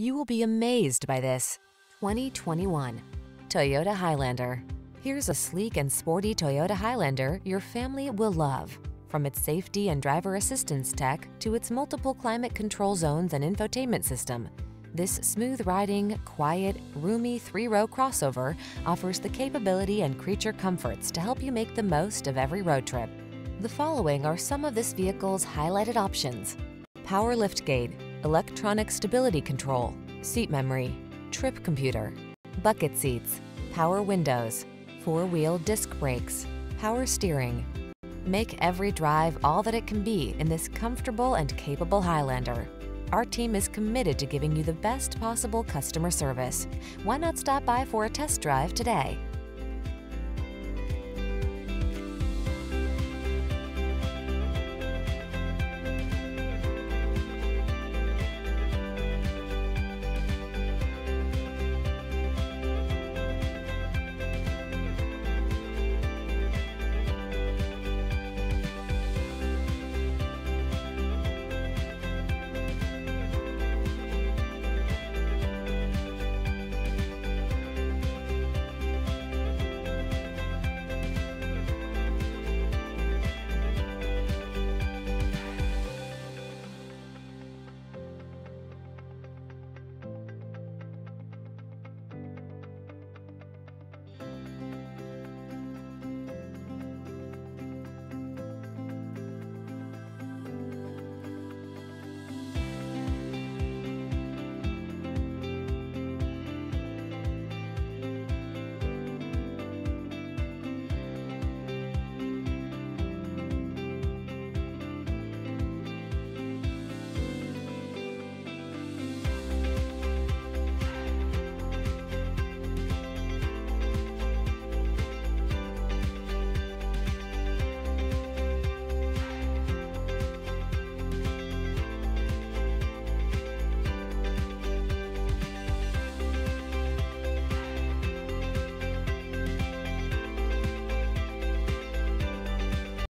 You will be amazed by this 2021 Toyota Highlander. Here's a sleek and sporty Toyota Highlander your family will love. From its safety and driver assistance tech to its multiple climate control zones and infotainment system, this smooth-riding, quiet, roomy three-row crossover offers the capability and creature comforts to help you make the most of every road trip. The following are some of this vehicle's highlighted options: power liftgate, electronic stability control, seat memory, trip computer, bucket seats, power windows, four-wheel disc brakes, power steering. Make every drive all that it can be in this comfortable and capable Highlander. Our team is committed to giving you the best possible customer service. Why not stop by for a test drive today?